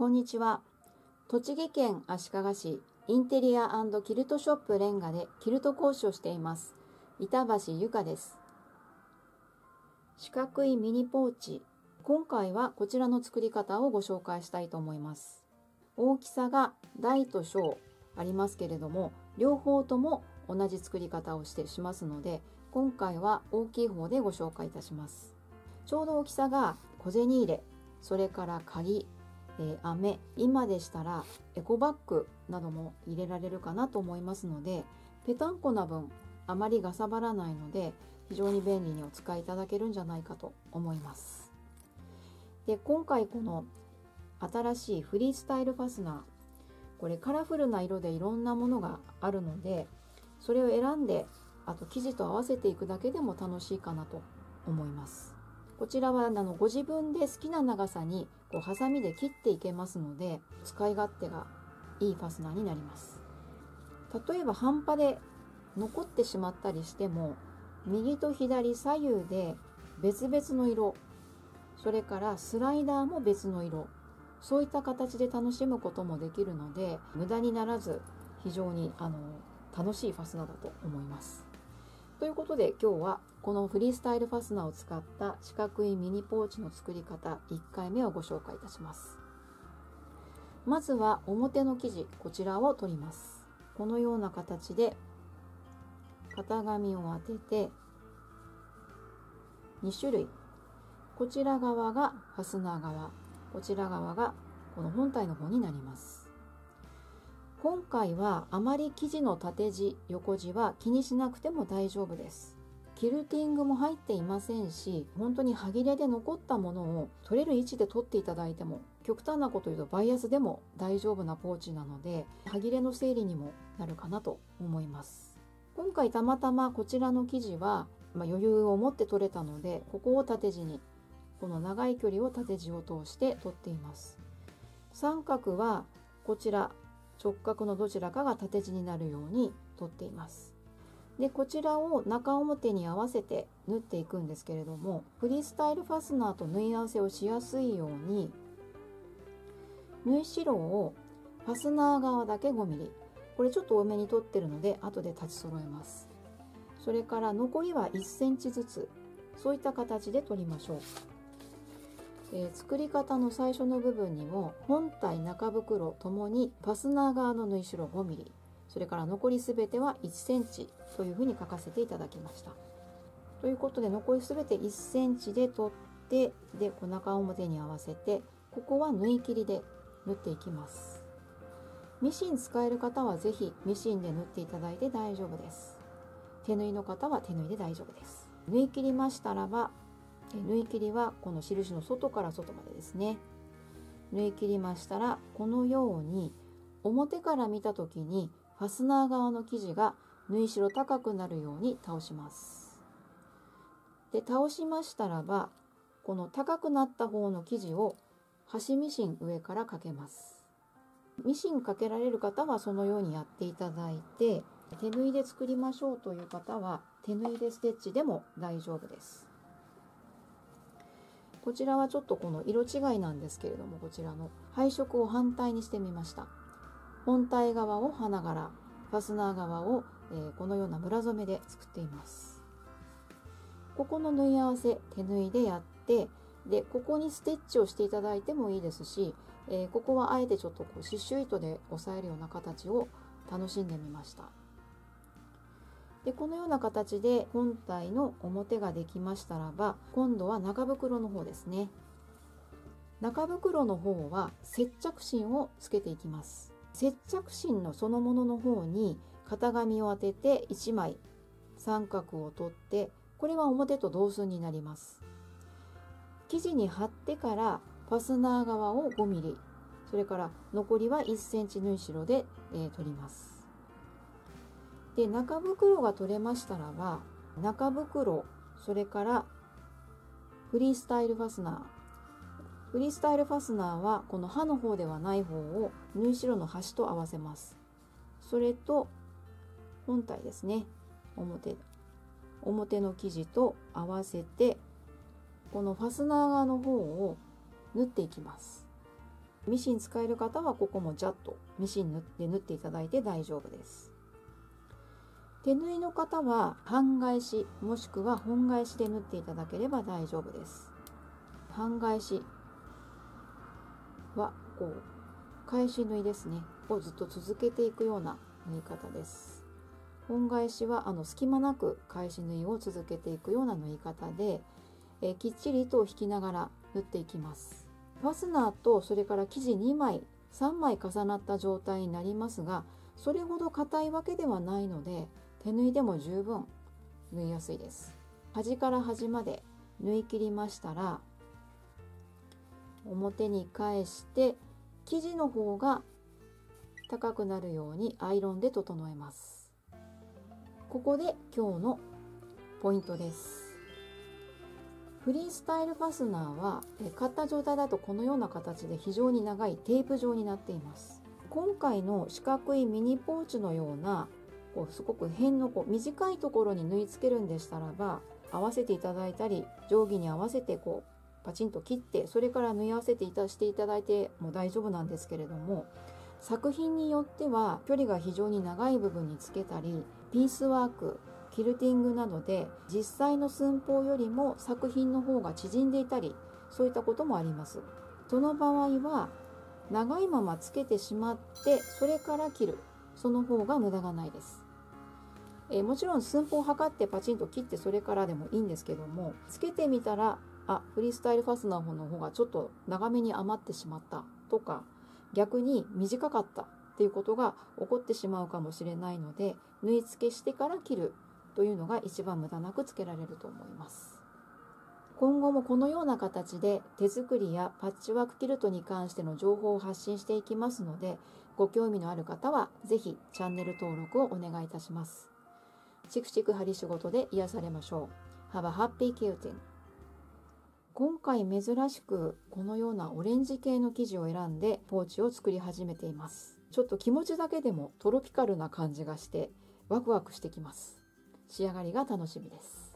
こんにちは。栃木県足利市インテリア&キルトショップレンガでキルト講師をしています板橋由香です。四角いミニポーチ、今回はこちらの作り方をご紹介したいと思います。大きさが大と小ありますけれども、両方とも同じ作り方をしますので、今回は大きい方でご紹介いたします。ちょうど大きさが小銭入れ、それから鍵、飴、今でしたらエコバッグなども入れられるかなと思いますので、ぺたんこな分あまりがさばらないので非常に便利にお使いいただけるんじゃないかと思います。で、今回この新しいフリースタイルファスナー、これカラフルな色でいろんなものがあるので、それを選んであと生地と合わせていくだけでも楽しいかなと思います。こちらはご自分で好きな長さにこうハサミで切っていけますので、使い勝手がいいファスナーになります。例えば半端で残ってしまったりしても、右と左左右で別々の色、それからスライダーも別の色、そういった形で楽しむこともできるので、無駄にならず非常に楽しいファスナーだと思います。ということで、今日はこのフリースタイルファスナーを使った四角いミニポーチの作り方1回目をご紹介いたします。まずは表の生地、こちらを取ります。このような形で型紙を当てて2種類、こちら側がファスナー側、こちら側がこの本体の方になります。今回はあまり生地の縦地、横地は気にしなくても大丈夫です。キルティングも入っていませんし、本当に歯切れで残ったものを取れる位置で取っていただいても、極端なこと言うとバイアスでも大丈夫なポーチなので、歯切れの整理にもなるかなと思います。今回たまたまこちらの生地は、余裕を持って取れたので、ここを縦地に、この長い距離を縦地を通して取っています。三角はこちら、直角のどちらかが縦地になるように取っています。で、こちらを中表に合わせて縫っていくんですけれども、フリースタイルファスナーと縫い合わせをしやすいように、縫い代をファスナー側だけ 5mm、 これちょっと多めに取ってるので後で立ち揃えます。それから残りは 1cm ずつ、そういった形で取りましょう。作り方の最初の部分にも、本体、中袋ともにファスナー側の縫い代 5mm、 それから残りすべては 1cm というふうに書かせていただきました。ということで、残りすべて 1cm で取って、で中表に合わせて、ここは縫い切りで縫っていきます。ミシン使える方は是非ミシンで縫っていただいて大丈夫です。手縫いの方は手縫いで大丈夫です。縫い切りましたらば、縫い切りはこの印の外から外までですね。縫い切りましたら、このように表から見た時にファスナー側の生地が縫い代高くなるように倒します。で、倒しましたらば、この高くなった方の生地を端ミシン上からかけます。ミシンかけられる方はそのようにやっていただいて、手縫いで作りましょうという方は手縫いでステッチでも大丈夫です。こちらはちょっとこの色違いなんですけれども、こちらの配色を反対にしてみました。本体側を花柄、ファスナー側をこのようなムラ染めで作っています。ここの縫い合わせ手縫いでやって、でここにステッチをしていただいてもいいですし、ここはあえてちょっとこう刺繍糸で押さえるような形を楽しんでみました。で、このような形で本体の表ができましたらば、今度は中袋の方ですね。中袋の方は接着芯をつけていきます。接着芯のそのものの方に型紙を当てて1枚三角を取って、これは表と同寸になります。生地に貼ってからファスナー側を 5mm、 それから残りは 1cm 縫い代で取ります。で、中袋が取れましたらば、中袋、それからフリースタイルファスナー、フリースタイルファスナーはこの刃の方ではない方を縫い代の端と合わせます。それと本体ですね、表の生地と合わせて、このファスナー側の方を縫っていきます。ミシン使える方はここもジャッとミシンで縫っていただいて大丈夫です。手縫いの方は半返しもしくは本返しで縫っていただければ大丈夫です。半返しはこう返し縫いですねをずっと続けていくような縫い方です。本返しは隙間なく返し縫いを続けていくような縫い方で、きっちり糸を引きながら縫っていきます。ファスナーとそれから生地2枚3枚重なった状態になりますが、それほど硬いわけではないので手縫いでも十分縫いやすいです。端から端まで縫い切りましたら表に返して生地の方が高くなるようにアイロンで整えます。ここで今日のポイントです。フリースタイルファスナーは買った状態だとこのような形で非常に長いテープ状になっています。今回の四角いミニポーチのようなこうすごく辺のこう短いところに縫い付けるんでしたらば、合わせていただいたり定規に合わせてこうパチンと切ってそれから縫い合わせてしていただいても大丈夫なんですけれども、作品によっては距離が非常に長い部分につけたり、ピースワークキルティングなどで実際の寸法よりも作品の方が縮んでいたり、そういったこともあります。その場合は長いままつけてしまってそれから切る、その方が無駄がないです。もちろん寸法を測ってパチンと切ってそれからでもいいんですけども、つけてみたらフリースタイルファスナーの方がちょっと長めに余ってしまったとか、逆に短かったっていうことが起こってしまうかもしれないので、縫い付けしてから切るというのが一番無駄なくつけられると思います。今後もこのような形で手作りやパッチワークキルトに関しての情報を発信していきますので、ご興味のある方は是非チャンネル登録をお願いいたします。チクチク針仕事で癒されましょう。 Have a happy quilting。今回珍しくこのようなオレンジ系の生地を選んでポーチを作り始めています。ちょっと気持ちだけでもトロピカルな感じがしてワクワクしてきます。仕上がりが楽しみです。